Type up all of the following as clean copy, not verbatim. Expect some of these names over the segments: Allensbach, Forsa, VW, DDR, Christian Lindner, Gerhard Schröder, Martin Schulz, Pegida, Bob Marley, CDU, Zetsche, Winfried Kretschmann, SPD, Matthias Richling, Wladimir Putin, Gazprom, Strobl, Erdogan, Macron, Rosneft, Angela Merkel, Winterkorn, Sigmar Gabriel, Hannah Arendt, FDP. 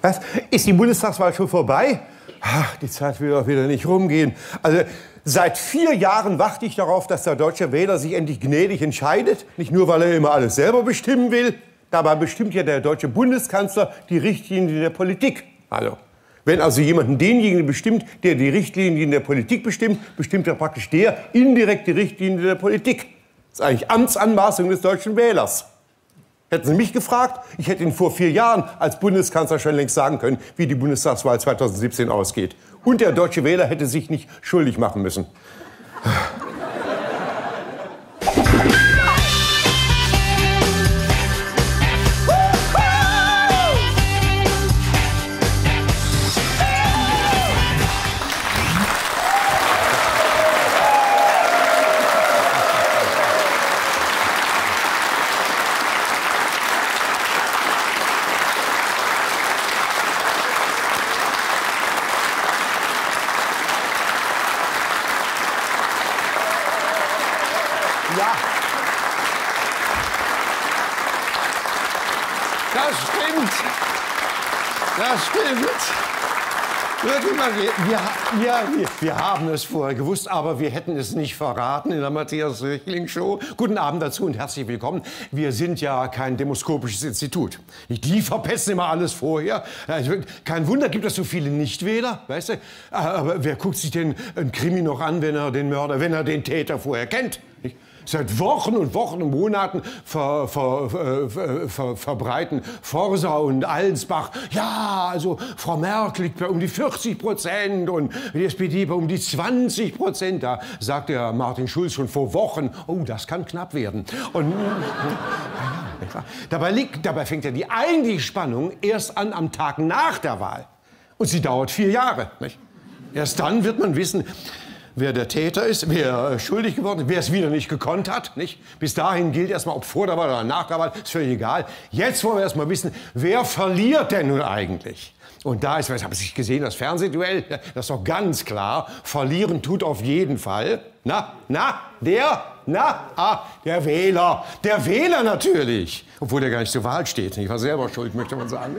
Was? Ist die Bundestagswahl schon vorbei? Ach, die Zeit will doch wieder nicht rumgehen. Also seit 4 Jahren warte ich darauf, dass der deutsche Wähler sich endlich gnädig entscheidet. Nicht nur, weil er immer alles selber bestimmen will. Dabei bestimmt ja der deutsche Bundeskanzler die Richtlinien der Politik. Hallo. Wenn also jemand denjenigen bestimmt, der die Richtlinien der Politik bestimmt, bestimmt ja praktisch der indirekt die Richtlinien der Politik. Das ist eigentlich Amtsanmaßung des deutschen Wählers. Hätten Sie mich gefragt, ich hätte Ihnen vor 4 Jahren als Bundeskanzler schon längst sagen können, wie die Bundestagswahl 2017 ausgeht. Und der deutsche Wähler hätte sich nicht schuldig machen müssen. Wir haben es vorher gewusst, aber wir hätten es nicht verraten in der Matthias Richling Show. Guten Abend dazu und herzlich willkommen. Wir sind ja kein demoskopisches Institut. Die verpesten immer alles vorher. Kein Wunder, gibt es so viele Nichtwähler, weißt du? Aber wer guckt sich denn einen Krimi noch an, wenn er den Mörder, wenn er den Täter vorher kennt? Seit Wochen und Wochen und Monaten verbreiten Forsa und Allensbach, ja, also Frau Merkel liegt bei um die 40% und die SPD bei um die 20%. Da sagt der Martin Schulz schon vor Wochen, oh, das kann knapp werden. Und dabei fängt ja die eigentliche Spannung erst an am Tag nach der Wahl. Und sie dauert 4 Jahre. Nicht? Erst dann wird man wissen, wer der Täter ist, wer schuldig geworden ist, wer es wieder nicht gekonnt hat. Nicht? Bis dahin gilt erstmal, ob vor der Wahl oder nach der Wahl, ist völlig egal. Jetzt wollen wir erstmal wissen, wer verliert denn nun eigentlich? Und da ist, was habe ich gesehen, das Fernsehduell, das ist doch ganz klar, verlieren tut auf jeden Fall. Der Wähler. Der Wähler natürlich. Obwohl der gar nicht zur Wahl steht. Ich war selber schuld, möchte man sagen.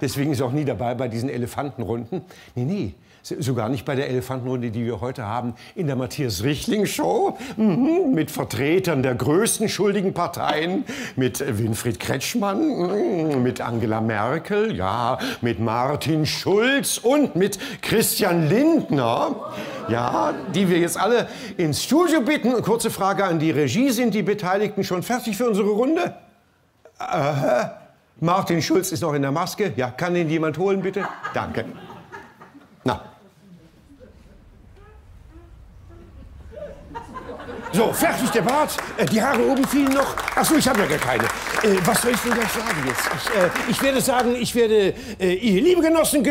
Deswegen ist er auch nie dabei bei diesen Elefantenrunden. Nee, nee. Sogar nicht bei der Elefantenrunde, die wir heute haben, in der Matthias-Richling-Show, mit Vertretern der größten schuldigen Parteien, mit Winfried Kretschmann, mit Angela Merkel, ja, mit Martin Schulz und mit Christian Lindner, ja, die wir jetzt alle ins Studio bitten. Kurze Frage an die Regie, sind die Beteiligten schon fertig für unsere Runde? Martin Schulz ist noch in der Maske, ja, kann ihn jemand holen, bitte? Danke. Na. So, fertig der Bart. Die Haare oben fielen noch. Achso, ich habe ja gar keine. Was soll ich denn gleich sagen jetzt? Ich werde sagen, liebe Genossen,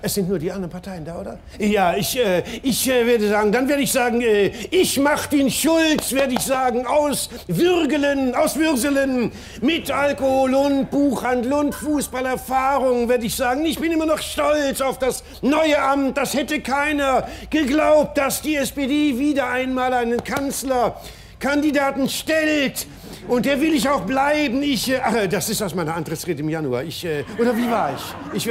es sind nur die anderen Parteien da, oder? Ja, ich werde sagen, dann werde ich sagen, ich Martin Schulz, werde ich sagen, auswürselen, mit Alkohol und Buchhandel und Fußballerfahrung, werde ich sagen, ich bin immer noch stolz auf das neue Amt. Das hätte keiner geglaubt, dass die SPD wieder einmal einen Kanzlerkandidaten stellt. Und der will ich auch bleiben. Das ist aus meiner Antrittsrede im Januar. Oder wie war ich?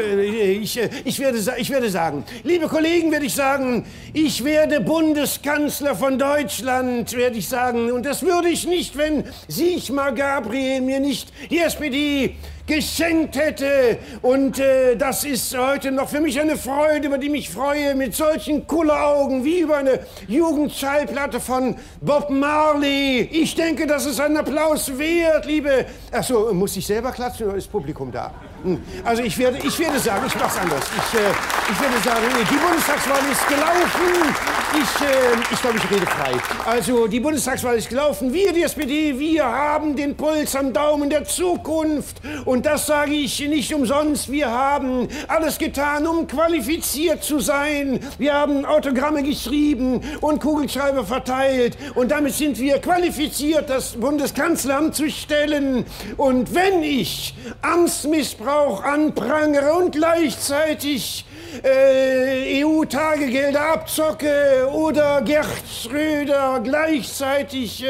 Ich werde sagen, liebe Kollegen, werde ich sagen, ich werde Bundeskanzler von Deutschland, werde ich sagen. Und das würde ich nicht, wenn Sigmar Gabriel mir nicht die SPD geschenkt hätte. Und das ist heute noch für mich eine Freude, über die mich freue, mit solchen Kulleraugen wie über eine Jugendschallplatte von Bob Marley. Ich denke, dass es einen Applaus wert, liebe... Achso, muss ich selber klatschen oder ist Publikum da? Also ich werde sagen, ich mach's anders. Ich werde sagen, die Bundestagswahl ist gelaufen. Ich glaube, ich rede frei. Also die Bundestagswahl ist gelaufen. Wir, die SPD, wir haben den Puls am Daumen der Zukunft. Und das sage ich nicht umsonst. Wir haben alles getan, um qualifiziert zu sein. Wir haben Autogramme geschrieben und Kugelschreiber verteilt. Und damit sind wir qualifiziert, das Bundeskanzleramt zu stellen. Und wenn ich Amtsmissbrauch anprangere und gleichzeitig EU-Tagegelder abzocke oder Gerhard Schröder gleichzeitig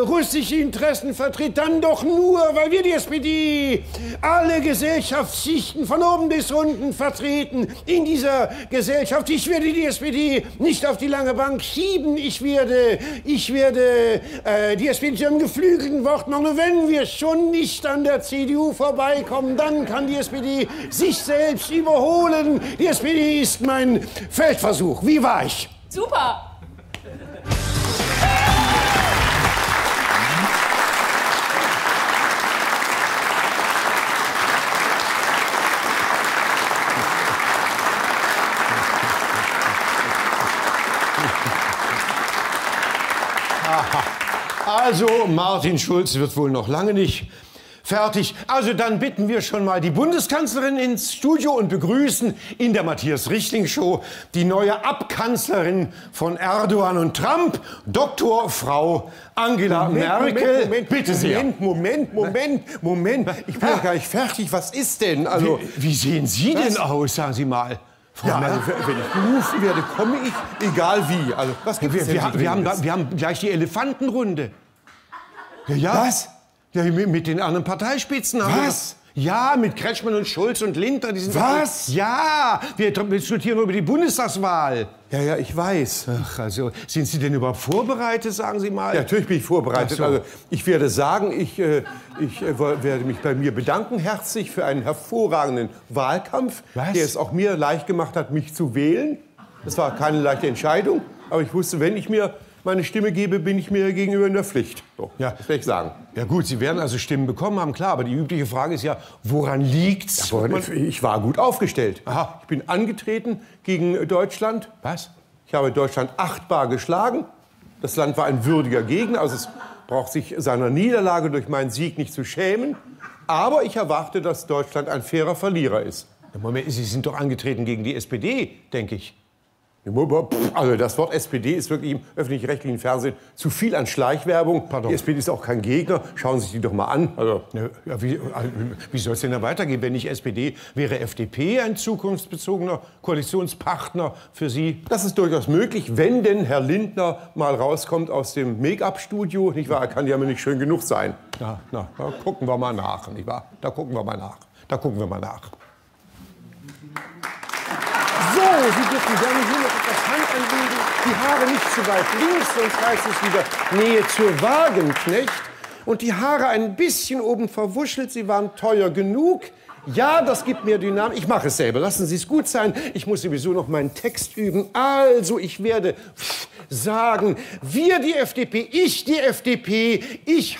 russische Interessen vertritt, dann doch nur, weil wir die SPD alle Gesellschaftsschichten von oben bis unten vertreten in dieser Gesellschaft. Ich werde die SPD nicht auf die lange Bank schieben. Ich werde die SPD zu einem geflügelten Wort machen. Und wenn wir schon nicht an der CDU vorbeikommen, dann kann die SPD sich selbst überholen. Die SPD ist mein Feldversuch. Wie war ich? Super! Also, Martin Schulz wird wohl noch lange nicht fertig. Also, dann bitten wir schon mal die Bundeskanzlerin ins Studio und begrüßen in der Matthias Richling Show die neue Abkanzlerin von Erdogan und Trump, Dr. Frau Angela Merkel. Moment, bitte sehr. Moment. Ich bin doch gar nicht fertig. Was ist denn? Also, wie sehen Sie denn aus, sagen Sie mal? Ja, also, wenn ich berufen werde, komme ich, egal wie. Also, was gibt's denn wir haben gleich die Elefantenrunde. Ja, ja. Was? Ja, mit den anderen Parteispitzen. Was? Ja, mit Kretschmann und Schulz und Lindner. Die sind was? Ja, wir diskutieren über die Bundestagswahl. Ja, ja, ich weiß. Ach, also, sind Sie denn überhaupt vorbereitet, sagen Sie mal? Ja, natürlich bin ich vorbereitet. So. Also, ich werde sagen, ich werde mich bei mir bedanken herzlich für einen hervorragenden Wahlkampf, was? Der es auch mir leicht gemacht hat, mich zu wählen. Das war keine leichte Entscheidung, aber ich wusste, wenn ich mir meine Stimme gebe, bin ich mir gegenüber in der Pflicht. So, ja. Das will ich sagen. Ja gut, Sie werden also Stimmen bekommen haben, klar. Aber die übliche Frage ist ja, woran liegt's? Ja, ich war gut aufgestellt. Aha. Ich bin angetreten gegen Deutschland. Was? Ich habe Deutschland 8-bar geschlagen. Das Land war ein würdiger Gegner. Also es braucht sich seiner Niederlage durch meinen Sieg nicht zu schämen. Aber ich erwarte, dass Deutschland ein fairer Verlierer ist. Moment, Sie sind doch angetreten gegen die SPD, denke ich. Also das Wort SPD ist wirklich im öffentlich-rechtlichen Fernsehen zu viel an Schleichwerbung. Pardon. Die SPD ist auch kein Gegner. Schauen Sie sich die doch mal an. Also, ja, wie soll es denn da weitergehen? Wenn nicht SPD, wäre FDP ein zukunftsbezogener Koalitionspartner für Sie? Das ist durchaus möglich, wenn denn Herr Lindner mal rauskommt aus dem Make-up-Studio. Nicht wahr? Er kann ja nicht schön genug sein. Na, da gucken wir mal nach. Nicht wahr? Da gucken wir mal nach. Da gucken wir mal nach. So, Sie dürfen gerne hier noch etwas Hand anlegen, die Haare nicht zu weit links, sonst heißt es wieder Nähe zur Wagenknecht. Und die Haare ein bisschen oben verwuschelt, sie waren teuer genug. Ja, das gibt mir Dynamik. Ich mache es selber, lassen Sie es gut sein. Ich muss sowieso noch meinen Text üben. Also, ich werde sagen, wir die FDP, ich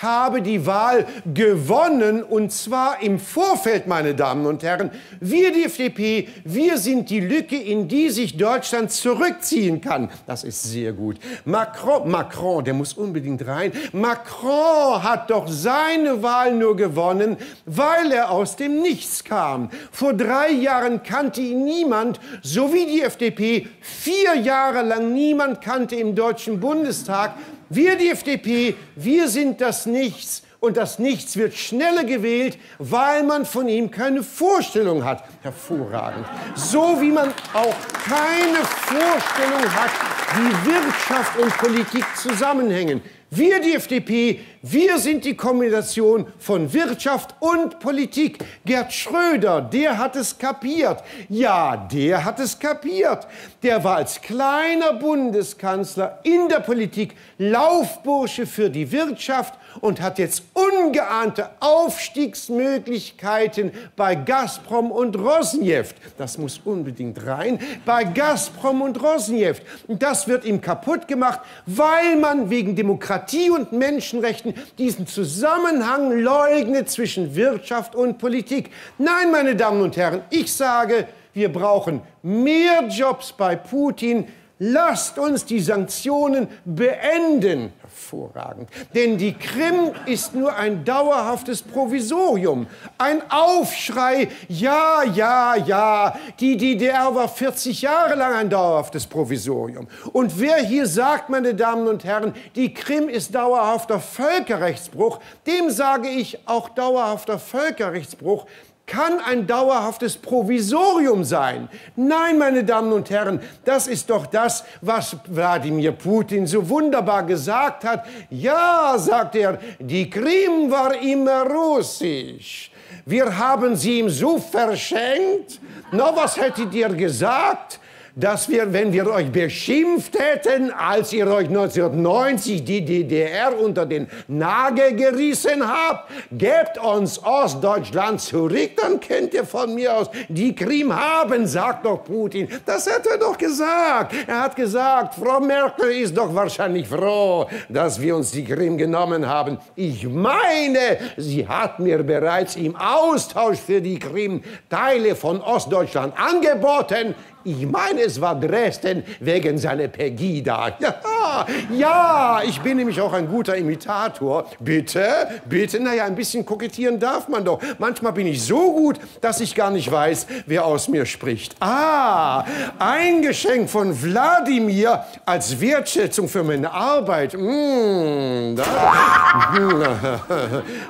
habe die Wahl gewonnen. Und zwar im Vorfeld, meine Damen und Herren. Wir die FDP, wir sind die Lücke, in die sich Deutschland zurückziehen kann. Das ist sehr gut. Macron, der muss unbedingt rein. Macron hat doch seine Wahl nur gewonnen, weil er aus dem Nichts kam. Vor 3 Jahren kannte ihn niemand, so wie die FDP 4 Jahre lang niemand kannte im Deutschen Bundestag. Wir, die FDP, wir sind das Nichts. Und das Nichts wird schneller gewählt, weil man von ihm keine Vorstellung hat. Hervorragend. So wie man auch keine Vorstellung hat, wie Wirtschaft und Politik zusammenhängen. Wir, die FDP, wir sind die Kombination von Wirtschaft und Politik. Gerhard Schröder, der hat es kapiert. Ja, der hat es kapiert. Der war als kleiner Bundeskanzler in der Politik Laufbursche für die Wirtschaft und hat jetzt ungeahnte Aufstiegsmöglichkeiten bei Gazprom und Rosneft. Das muss unbedingt rein. Bei Gazprom und Rosneft. Das wird ihm kaputt gemacht, weil man wegen Demokratie und Menschenrechten diesen Zusammenhang leugnet zwischen Wirtschaft und Politik. Nein, meine Damen und Herren, ich sage, wir brauchen mehr Jobs bei Putin. Lasst uns die Sanktionen beenden. Hervorragend. Denn die Krim ist nur ein dauerhaftes Provisorium. Ein Aufschrei. Ja, ja, ja. Die DDR war 40 Jahre lang ein dauerhaftes Provisorium. Und wer hier sagt, meine Damen und Herren, die Krim ist dauerhafter Völkerrechtsbruch, dem sage ich auch dauerhafter Völkerrechtsbruch. Kann ein dauerhaftes Provisorium sein. Nein, meine Damen und Herren, das ist doch das, was Wladimir Putin so wunderbar gesagt gesagt hat, ja, sagt er, die Krim war immer russisch. Wir haben sie ihm so verschenkt. Na, was hättet ihr gesagt? Dass wir, wenn wir euch beschimpft hätten, als ihr euch 1990 die DDR unter den Nagel gerissen habt, gebt uns Ostdeutschland zurück, dann könnt ihr von mir aus die Krim haben, sagt doch Putin. Das hat er doch gesagt. Er hat gesagt, Frau Merkel ist doch wahrscheinlich froh, dass wir uns die Krim genommen haben. Ich meine, sie hat mir bereits im Austausch für die Krim Teile von Ostdeutschland angeboten. Ich meine, es war Dresden wegen seiner Pegida. Ja, ja, ich bin nämlich auch ein guter Imitator. Bitte, bitte, naja, ein bisschen kokettieren darf man doch. Manchmal bin ich so gut, dass ich gar nicht weiß, wer aus mir spricht. Ah, ein Geschenk von Wladimir als Wertschätzung für meine Arbeit.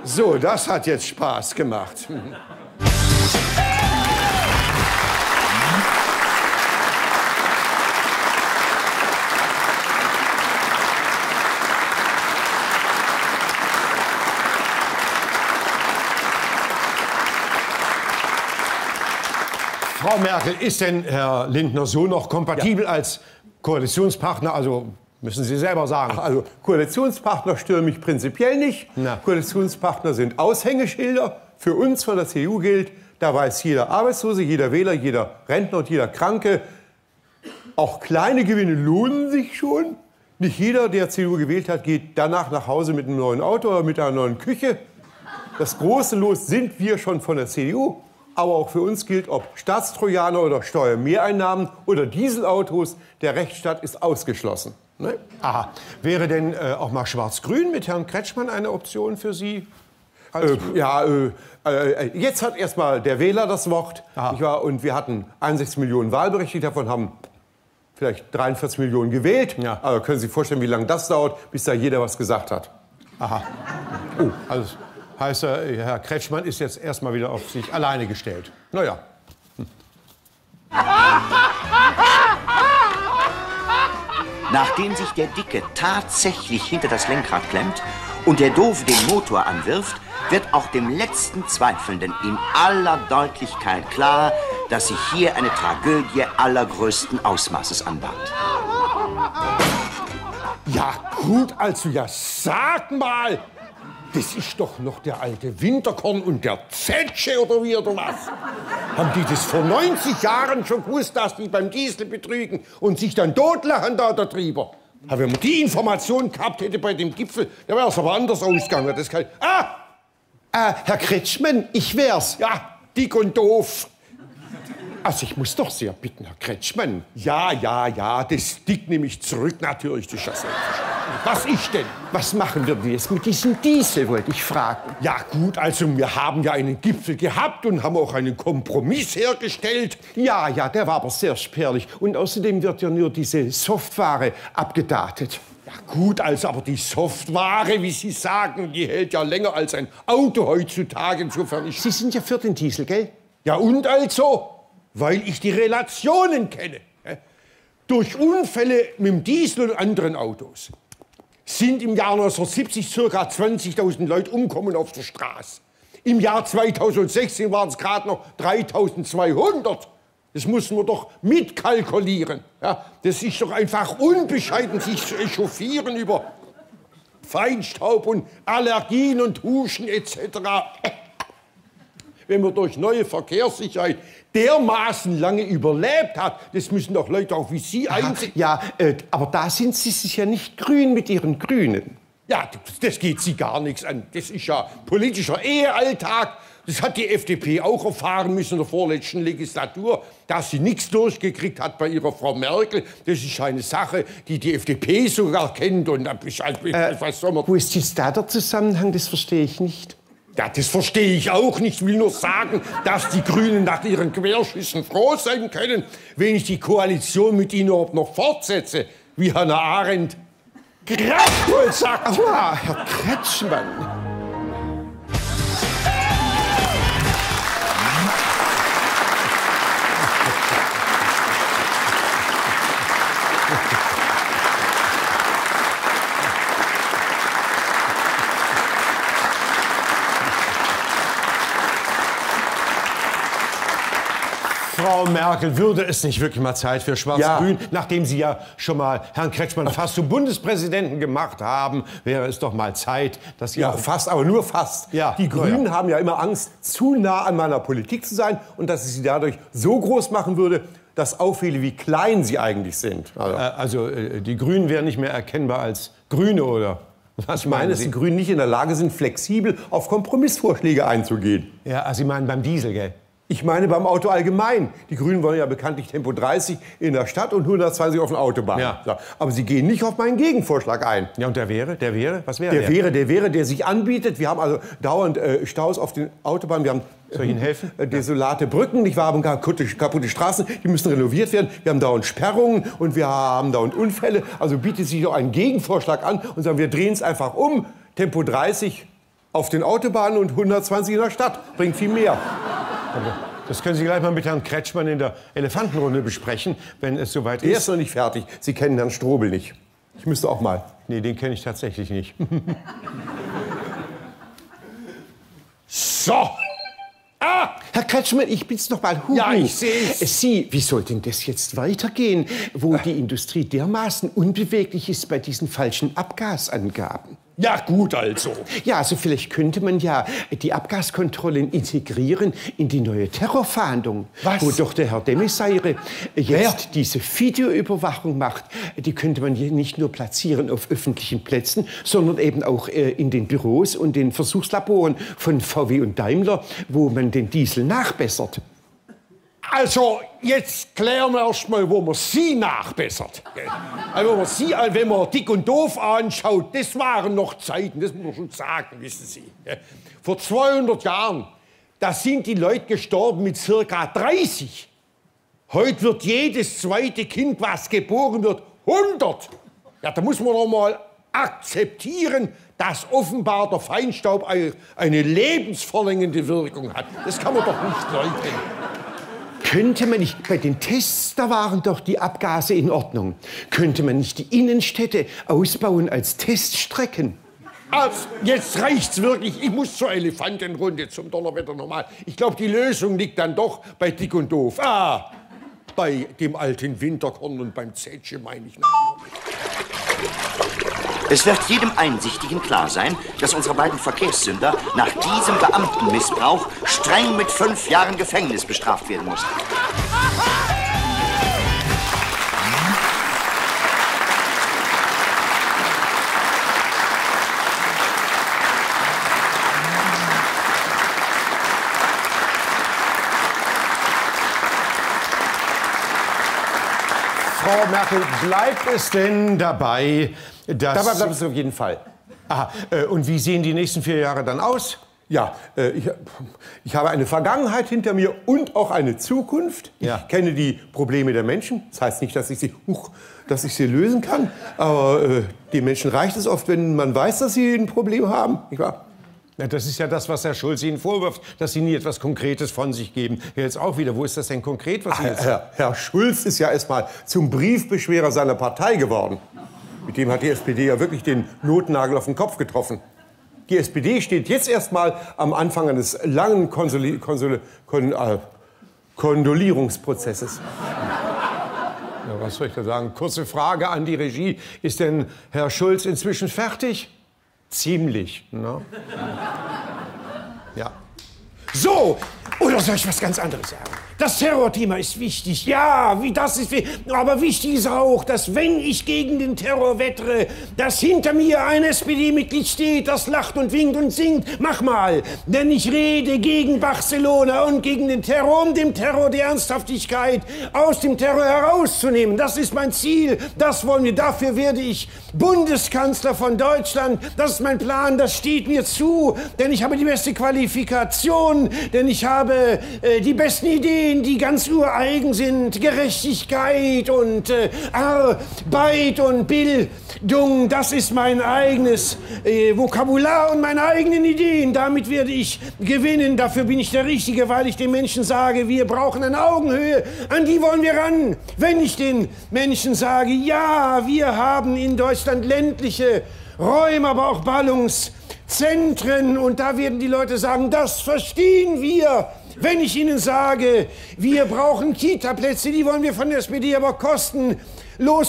So, das hat jetzt Spaß gemacht. Frau Merkel, ist denn Herr Lindner so noch kompatibel als Koalitionspartner? Also müssen Sie selber sagen. Also Koalitionspartner stürme ich prinzipiell nicht. Na. Koalitionspartner sind Aushängeschilder. Für uns von der CDU gilt, da weiß jeder Arbeitslose, jeder Wähler, jeder Rentner und jeder Kranke, auch kleine Gewinne lohnen sich schon. Nicht jeder, der CDU gewählt hat, geht danach nach Hause mit einem neuen Auto oder mit einer neuen Küche. Das große Los sind wir schon von der CDU. Aber auch für uns gilt, ob Staatstrojaner oder Steuermehreinnahmen oder Dieselautos, der Rechtsstaat ist ausgeschlossen. Ne? Aha. Wäre denn auch mal Schwarz-Grün mit Herrn Kretschmann eine Option für Sie? Jetzt hat erstmal der Wähler das Wort. Und wir hatten 61 Millionen Wahlberechtigte, davon haben vielleicht 43 Millionen gewählt. Ja. Aber können Sie sich vorstellen, wie lange das dauert, bis da jeder was gesagt hat? Aha. Oh, alles. Heißt, Herr Kretschmann ist jetzt erstmal wieder auf sich alleine gestellt. Naja. Nachdem sich der Dicke tatsächlich hinter das Lenkrad klemmt und der Doofe den Motor anwirft, wird auch dem letzten Zweifelnden in aller Deutlichkeit klar, dass sich hier eine Tragödie allergrößten Ausmaßes anbahnt. Ja gut, also ja, sag mal! Das ist doch noch der alte Winterkorn und der Zetsche oder wie oder was? Haben die das vor 90 Jahren schon gewusst, dass die beim Diesel betrügen und sich dann totlachen da drüber? Wenn man die Information gehabt hätte bei dem Gipfel, dann wäre es aber anders ausgegangen. Das kann... Herr Kretschmann, ich wär's. Ja, dick und doof. Also ich muss doch sehr bitten, Herr Kretschmann. Ja, das dick nehme ich zurück, natürlich. Das ist ja was ich denn? Was machen wir jetzt mit diesem Diesel, wollte ich fragen. Ja gut, also wir haben ja einen Gipfel gehabt und haben auch einen Kompromiss hergestellt. Ja, der war aber sehr spärlich. Und außerdem wird ja nur diese Software abgedatet. Ja gut, also aber die Software, wie Sie sagen, die hält ja länger als ein Auto heutzutage. Insofern Sie sind ja für den Diesel, gell? Ja und also? Weil ich die Relationen kenne. Durch Unfälle mit dem Diesel und anderen Autos sind im Jahr 1970 ca. 20.000 Leute umgekommen auf der Straße. Im Jahr 2016 waren es gerade noch 3.200. Das müssen wir doch mitkalkulieren. Ja, das ist doch einfach unbescheiden, sich zu echauffieren über Feinstaub und Allergien und Huschen etc. Wenn man durch neue Verkehrssicherheit dermaßen lange überlebt hat, das müssen doch Leute auch wie Sie einsehen. Ja, aber da sind Sie sich ja nicht grün mit Ihren Grünen. Ja, das geht Sie gar nichts an. Das ist ja politischer Ehealltag. Das hat die FDP auch erfahren müssen in der vorletzten Legislatur, dass sie nichts durchgekriegt hat bei ihrer Frau Merkel. Das ist eine Sache, die die FDP sogar kennt. Und was soll man... Wo ist jetzt da der Zusammenhang? Das verstehe ich nicht. Ja, das verstehe ich auch nicht. Ich will nur sagen, dass die Grünen nach ihren Querschüssen froh sein können, wenn ich die Koalition mit ihnen überhaupt noch fortsetze, wie Hannah Arendt. Kraftvoll, sagt man. Herr Kretschmann. Frau Merkel, würde es nicht wirklich mal Zeit für Schwarz-Grün? Ja. Nachdem Sie ja schon mal Herrn Kretschmann fast zum Bundespräsidenten gemacht haben, wäre es doch mal Zeit, dass Sie... Ja, fast, aber nur fast. Ja. Die Grünen haben ja immer Angst, zu nah an meiner Politik zu sein und dass ich sie dadurch so groß machen würde, dass auffiele, wie klein sie eigentlich sind. Also die Grünen wären nicht mehr erkennbar als Grüne, oder? Was ich meine, dass die Grünen nicht in der Lage sind, flexibel auf Kompromissvorschläge einzugehen. Ja, also Sie meinen beim Diesel, gell? Ich meine beim Auto allgemein. Die Grünen wollen ja bekanntlich Tempo 30 in der Stadt und 120 auf der Autobahn. Ja. Aber sie gehen nicht auf meinen Gegenvorschlag ein. Ja, und der sich anbietet. Wir haben also dauernd Staus auf den Autobahnen. Wir haben soll ich Ihnen helfen? Desolate Brücken, nicht wahr? Wir haben kaputte Straßen, die müssen renoviert werden. Wir haben dauernd Sperrungen und wir haben dauernd Unfälle. Also bietet sich doch ein Gegenvorschlag an und sagen, wir drehen es einfach um. Tempo 30 auf den Autobahnen und 120 in der Stadt. Bringt viel mehr. Das können Sie gleich mal mit Herrn Kretschmann in der Elefantenrunde besprechen, wenn es soweit ist. Der ist noch nicht fertig. Sie kennen Herrn Strobl nicht. Ich müsste auch mal. Nee, den kenne ich tatsächlich nicht. So! Ah! Herr Kretschmann, ich bin's noch mal. Huhu. Ja, ich seh's. Sie, wie soll denn das jetzt weitergehen, wo die Industrie dermaßen unbeweglich ist bei diesen falschen Abgasangaben? Ja, gut also. Ja, also vielleicht könnte man ja die Abgaskontrollen integrieren in die neue Terrorfahndung. Was? Wo doch der Herr Demesayre jetzt diese Videoüberwachung macht. Die könnte man ja nicht nur platzieren auf öffentlichen Plätzen, sondern eben auch in den Büros und den Versuchslaboren von VW und Daimler, wo man den Diesel nachbessert. Also, jetzt klären wir erst mal, wo man sie nachbessert. Also, wo man sie, wenn man dick und doof anschaut, das waren noch Zeiten, das muss man schon sagen, wissen Sie. Vor 200 Jahren, da sind die Leute gestorben mit circa 30. Heute wird jedes zweite Kind, was geboren wird, 100. Ja, da muss man doch mal akzeptieren, dass offenbar der Feinstaub eine lebensverlängernde Wirkung hat. Das kann man doch nicht leugnen. Könnte man nicht, bei den Tests, da waren doch die Abgase in Ordnung. Könnte man nicht die Innenstädte ausbauen als Teststrecken? Also, jetzt reicht's wirklich. Ich muss zur Elefantenrunde, zum Donnerwetter nochmal. Ich glaube, die Lösung liegt dann doch bei Dick und Doof. Ah, bei dem alten Winterkorn und beim Zetsche meine ich noch. Es wird jedem Einsichtigen klar sein, dass unsere beiden Verkehrssünder nach diesem Beamtenmissbrauch streng mit 5 Jahren Gefängnis bestraft werden mussten. Frau Merkel, bleibt es denn dabei, dass... Dabei bleibt es auf jeden Fall. Aha, und wie sehen die nächsten 4 Jahre dann aus? Ja, ich habe eine Vergangenheit hinter mir und auch eine Zukunft. Ja. Ich kenne die Probleme der Menschen. Das heißt nicht, dass ich sie lösen kann. Aber den Menschen reicht es oft, wenn man weiß, dass sie ein Problem haben. Nicht wahr? Ja, das ist ja das, was Herr Schulz Ihnen vorwirft, dass Sie nie etwas Konkretes von sich geben. Ja, jetzt auch wieder, wo ist das denn konkret? Was Herr Schulz ist ja erstmal zum Briefbeschwerer seiner Partei geworden. Mit dem hat die SPD ja wirklich den Notnagel auf den Kopf getroffen. Die SPD steht jetzt erstmal am Anfang eines langen Kondolierungsprozesses. Ja, was soll ich da sagen? Kurze Frage an die Regie. Ist denn Herr Schulz inzwischen fertig? Ziemlich, ne? Ja. So, oder soll ich was ganz anderes sagen? Das Terrorthema ist wichtig, ja, aber wichtig ist auch, dass wenn ich gegen den Terror wettere, dass hinter mir ein SPD-Mitglied steht, das lacht und winkt und singt. Mach mal, denn ich rede gegen Barcelona und gegen den Terror, um dem Terror die Ernsthaftigkeit aus dem Terror herauszunehmen. Das ist mein Ziel, das wollen wir, dafür werde ich Bundeskanzler von Deutschland. Das ist mein Plan, das steht mir zu, denn ich habe die beste Qualifikation, denn ich habe die besten Ideen, die ganz ureigen sind. Gerechtigkeit und Arbeit und Bildung, das ist mein eigenes Vokabular und meine eigenen Ideen. Damit werde ich gewinnen. Dafür bin ich der Richtige, weil ich den Menschen sage, wir brauchen eine Augenhöhe. An die wollen wir ran. Wenn ich den Menschen sage, ja, wir haben in Deutschland ländliche Räume, aber auch Ballungszentren. Und da werden die Leute sagen, das verstehen wir. Wenn ich Ihnen sage, wir brauchen Kita-Plätze, die wollen wir von der SPD aber kostenlos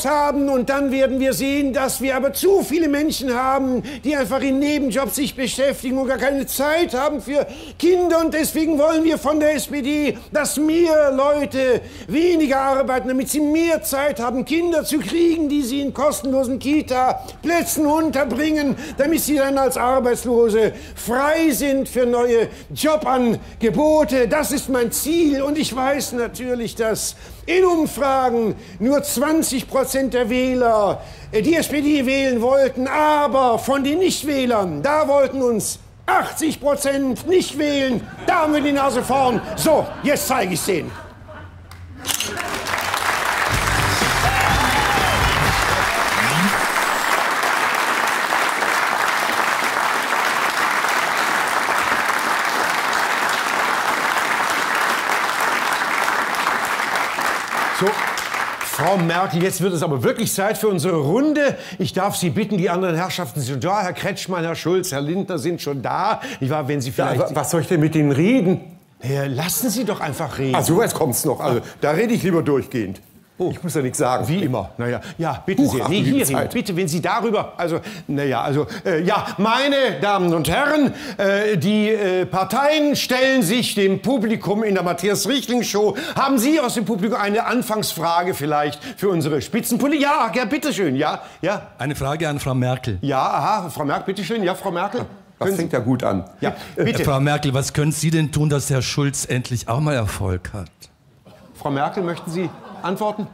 haben und dann werden wir sehen, dass wir aber zu viele Menschen haben, die einfach in Nebenjobs sich beschäftigen und gar keine Zeit haben für Kinder und deswegen wollen wir von der SPD, dass mehr Leute weniger arbeiten, damit sie mehr Zeit haben, Kinder zu kriegen, die sie in kostenlosen Kita-Plätzen unterbringen, damit sie dann als Arbeitslose frei sind für neue Jobangebote. Das ist mein Ziel und ich weiß natürlich, dass in Umfragen nur 20% der Wähler die SPD wählen wollten, aber von den Nichtwählern, da wollten uns 80% nicht wählen. Da haben wir die Nase vorn. So, jetzt zeige ich es denen. So, Frau Merkel, jetzt wird es aber wirklich Zeit für unsere Runde. Ich darf Sie bitten, die anderen Herrschaften sind schon da. Herr Kretschmann, Herr Schulz, Herr Lindner sind schon da. Ich war, wenn Sie vielleicht... Ja, was soll ich denn mit Ihnen reden? Herr, lassen Sie doch einfach reden. Ach, so weit kommt's noch. Also, da rede ich lieber durchgehend. Oh. Ich muss ja nichts sagen. Wie immer. Naja, ja, bitte sehr. Nee, hierhin. Bitte, wenn Sie darüber. Also, naja, also, ja, meine Damen und Herren, die Parteien stellen sich dem Publikum in der Matthias Richling Show. Haben Sie aus dem Publikum eine Anfangsfrage vielleicht für unsere Spitzenpolitiker? Ja, ja, bitteschön, ja, ja. Eine Frage an Frau Merkel. Ja, aha, Frau Merkel, bitteschön, ja, Frau Merkel. Das fängt ja gut an. Ja, bitte. Frau Merkel, was können Sie denn tun, dass Herr Schulz endlich auch mal Erfolg hat? Frau Merkel, möchten Sie antworten?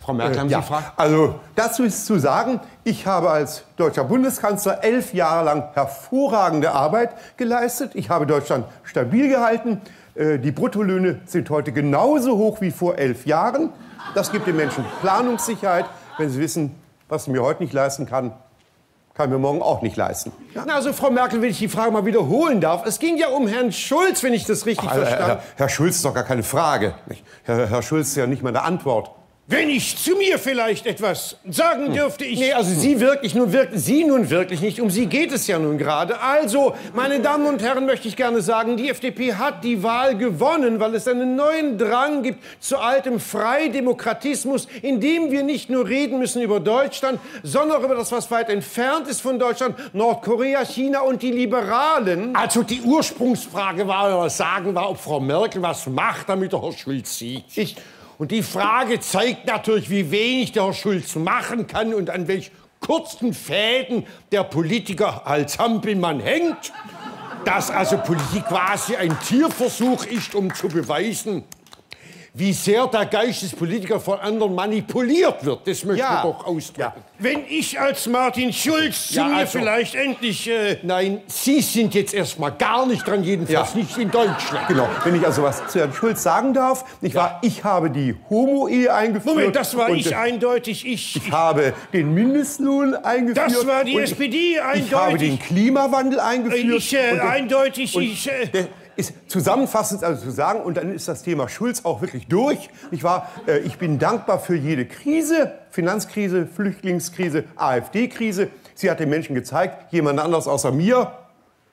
Frau Merkel, haben Sie Fragen? Also dazu ist zu sagen, ich habe als deutscher Bundeskanzler 11 Jahre lang hervorragende Arbeit geleistet. Ich habe Deutschland stabil gehalten. Die Bruttolöhne sind heute genauso hoch wie vor 11 Jahren. Das gibt den Menschen Planungssicherheit. Wenn Sie wissen, was ich mir heute nicht leisten kann, kann mir morgen auch nicht leisten. Ja. Na, also, Frau Merkel, wenn ich die Frage mal wiederholen darf. Es ging ja um Herrn Schulz, wenn ich das richtig verstanden habe. Herr Schulz ist doch gar keine Frage. Herr Schulz ist ja nicht mal eine Antwort. Wenn ich zu mir vielleicht etwas sagen dürfte, ich... Nee, also Sie nun wirklich nicht, um Sie geht es ja nun gerade. Also, meine Damen und Herren, möchte ich gerne sagen, die FDP hat die Wahl gewonnen, weil es einen neuen Drang gibt zu altem Freidemokratismus, in dem wir nicht nur reden müssen über Deutschland, sondern auch über das, was weit entfernt ist von Deutschland, Nordkorea, China und die Liberalen. Also die Ursprungsfrage war, oder sagen war, ob Frau Merkel was macht, damit der Herr Schulz siegt. Und die Frage zeigt natürlich, wie wenig der Herr Schulz machen kann und an welch kurzen Fäden der Politiker als Hampelmann hängt. Dass also Politik quasi ein Tierversuch ist, um zu beweisen, wie sehr der Geist des Politikers von anderen manipuliert wird. Das möchte ich doch ausdrücken. Ja. Wenn ich als Martin Schulz vielleicht endlich... Nein, Sie sind jetzt erstmal gar nicht dran, jedenfalls nicht in Deutschland. Genau, wenn ich also was zu Herrn Schulz sagen darf. Ich habe die Homo-Ehe eingeführt. Moment, das war ich eindeutig. Ich habe den Mindestlohn eingeführt. Das war die SPD eindeutig. Ich habe den Klimawandel eingeführt. Zusammenfassend also zu sagen, und dann ist das Thema Schulz auch wirklich durch. Ich bin dankbar für jede Krise, Finanzkrise, Flüchtlingskrise, AfD-Krise. Sie hat den Menschen gezeigt, jemand anders außer mir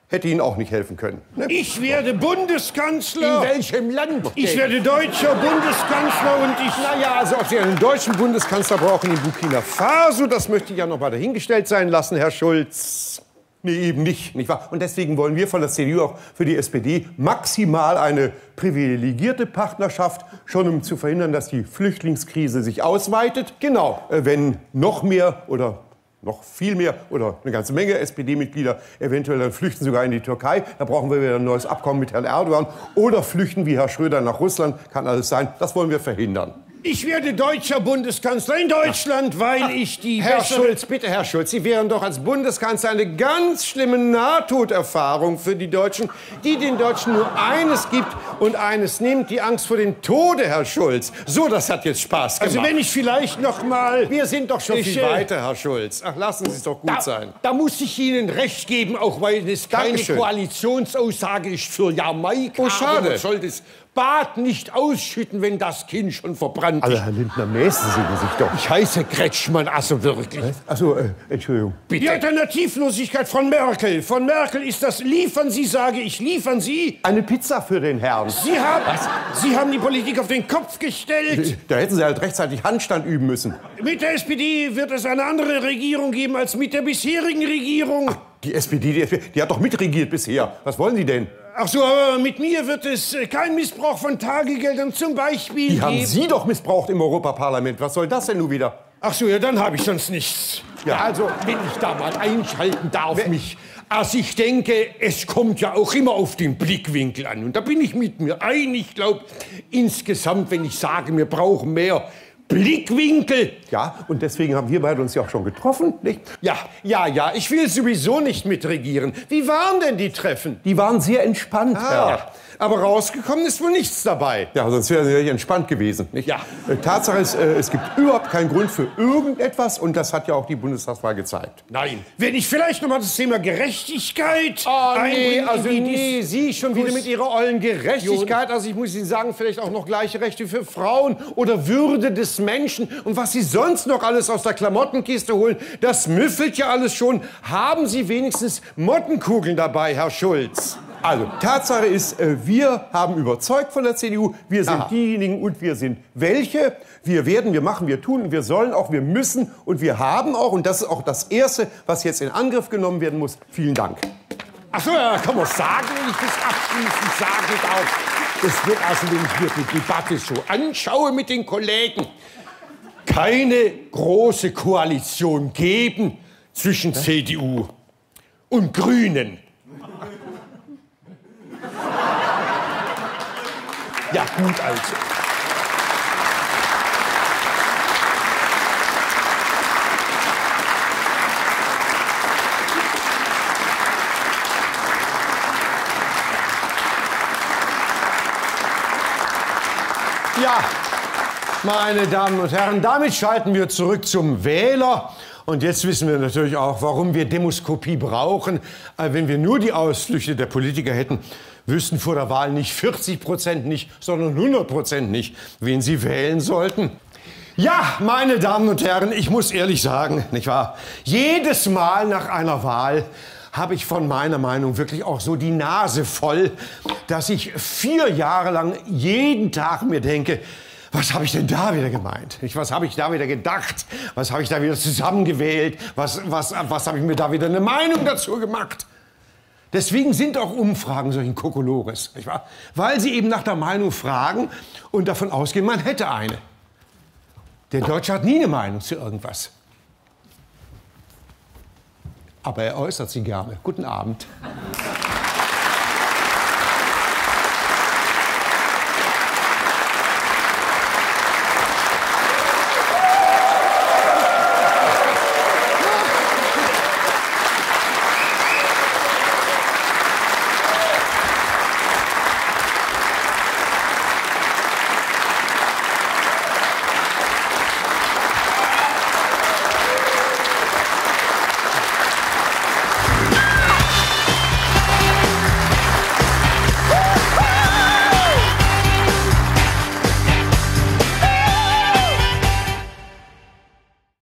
hätte Ihnen auch nicht helfen können. Ne? Ich werde Bundeskanzler. In welchem Land? Ich werde deutscher Bundeskanzler und ich... Naja, also ob Sie einen deutschen Bundeskanzler brauchen in Burkina Faso, das möchte ich ja noch mal dahingestellt sein lassen, Herr Schulz. Nee, eben nicht, nicht wahr? Und deswegen wollen wir von der CDU auch für die SPD maximal eine privilegierte Partnerschaft, schon um zu verhindern, dass die Flüchtlingskrise sich ausweitet. Genau, wenn noch mehr oder noch viel mehr oder eine ganze Menge SPD-Mitglieder eventuell dann flüchten sogar in die Türkei, da brauchen wir wieder ein neues Abkommen mit Herrn Erdogan oder flüchten wie Herr Schröder nach Russland, kann alles sein, das wollen wir verhindern. Ich werde deutscher Bundeskanzler in Deutschland, weil ich die... Herr Schulz, bitte, Herr Schulz, Sie wären doch als Bundeskanzler eine ganz schlimme Nahtoderfahrung für die Deutschen, die den Deutschen nur eines gibt und eines nimmt, die Angst vor dem Tode, Herr Schulz. So, das hat jetzt Spaß gemacht. Also wenn ich vielleicht noch mal... Wir sind doch schon viel weiter, Herr Schulz. Ach, lassen Sie es doch gut sein. Da muss ich Ihnen recht geben, auch weil es keine Koalitionsaussage ist für Jamaika. Oh, schade. Man soll das Bad nicht ausschütten, wenn das Kind schon verbrannt Land. Also, Herr Lindner, mäßen Sie sich doch. Ich heiße Kretschmann, also wirklich. Also, Entschuldigung. Bitte. Die Alternativlosigkeit von Merkel. Von Merkel ist das Liefern Sie, sage ich, liefern Sie. Eine Pizza für den Herrn. Sie haben die Politik auf den Kopf gestellt. Da hätten Sie halt rechtzeitig Handstand üben müssen. Mit der SPD wird es eine andere Regierung geben als mit der bisherigen Regierung. Ach, die SPD hat doch mitregiert bisher. Was wollen Sie denn? Ach so, aber mit mir wird es keinen Missbrauch von Tagegeldern zum Beispiel geben. Die haben Sie doch missbraucht im Europaparlament. Was soll das denn nun wieder? Ach so, ja, dann habe ich sonst nichts. Ja, also, wenn ich da mal einschalten darf, Also ich denke, es kommt ja auch immer auf den Blickwinkel an. Und da bin ich mit mir ein. Ich glaube, insgesamt, wenn ich sage, wir brauchen mehr Blickwinkel. Ja, und deswegen haben wir beide uns ja auch schon getroffen, nicht? Ja, ich will sowieso nicht mitregieren. Wie waren denn die Treffen? Die waren sehr entspannt, Herr. Aber rausgekommen ist wohl nichts dabei. Ja, sonst wäre sie nicht entspannt gewesen, nicht? Ja. Tatsache ist, es gibt überhaupt keinen Grund für irgendetwas. Und das hat ja auch die Bundestagswahl gezeigt. Nein. Wenn ich vielleicht noch mal das Thema Gerechtigkeit... Oh, nee, also nee, Sie schon wieder mit Ihrer ollen Gerechtigkeit. Also ich muss Ihnen sagen, vielleicht auch noch gleiche Rechte für Frauen oder Würde des Menschen. Und was Sie sonst noch alles aus der Klamottenkiste holen, das müffelt ja alles schon. Haben Sie wenigstens Mottenkugeln dabei, Herr Schulz? Also, Tatsache ist, wir haben überzeugt von der CDU, wir sind diejenigen und wir sind welche. Wir werden, wir machen, wir tun und wir sollen auch, wir müssen und wir haben auch. Und das ist auch das Erste, was jetzt in Angriff genommen werden muss. Vielen Dank. Ach so, ja, kann man sagen, wenn ich das abschließend sage, auch. Es wird also, wenn ich mir die Debatte so anschaue mit den Kollegen, keine große Koalition geben zwischen CDU und Grünen. Ja, gut also. Ja, meine Damen und Herren, damit schalten wir zurück zum Wähler. Und jetzt wissen wir natürlich auch, warum wir Demoskopie brauchen. Wenn wir nur die Ausflüchte der Politiker hätten, wüssten vor der Wahl nicht 40% nicht, sondern 100% nicht, wen sie wählen sollten. Ja, meine Damen und Herren, ich muss ehrlich sagen, nicht wahr? Jedes Mal nach einer Wahl habe ich von meiner Meinung wirklich auch so die Nase voll, dass ich 4 Jahre lang jeden Tag mir denke, was habe ich denn da wieder gemeint? Was habe ich da wieder gedacht? Was habe ich da wieder zusammengewählt? Was habe ich mir da wieder eine Meinung dazu gemacht? Deswegen sind auch Umfragen solchen Kokolores, nicht wahr? Weil sie eben nach der Meinung fragen und davon ausgehen, man hätte eine. Der Deutsche hat nie eine Meinung zu irgendwas. Aber er äußert sie gerne. Guten Abend.